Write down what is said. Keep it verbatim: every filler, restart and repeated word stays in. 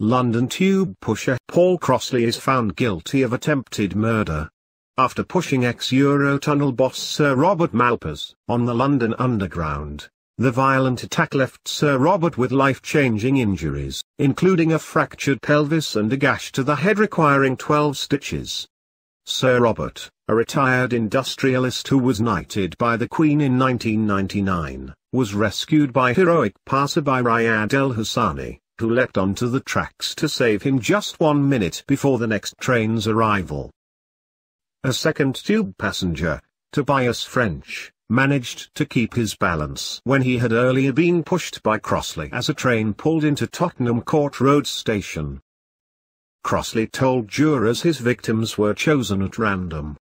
London tube pusher Paul Crossley is found guilty of attempted murder after pushing ex-Eurotunnel boss Sir Robert Malpas on the London Underground. The violent attack left Sir Robert with life-changing injuries, including a fractured pelvis and a gash to the head requiring twelve stitches. Sir Robert, a retired industrialist who was knighted by the Queen in nineteen ninety-nine, was rescued by heroic passerby Riyad El Hussani, who leapt onto the tracks to save him just one minute before the next train's arrival. A second tube passenger, Tobias French, managed to keep his balance when he had earlier been pushed by Crossley as a train pulled into Tottenham Court Road station. Crossley told jurors his victims were chosen at random,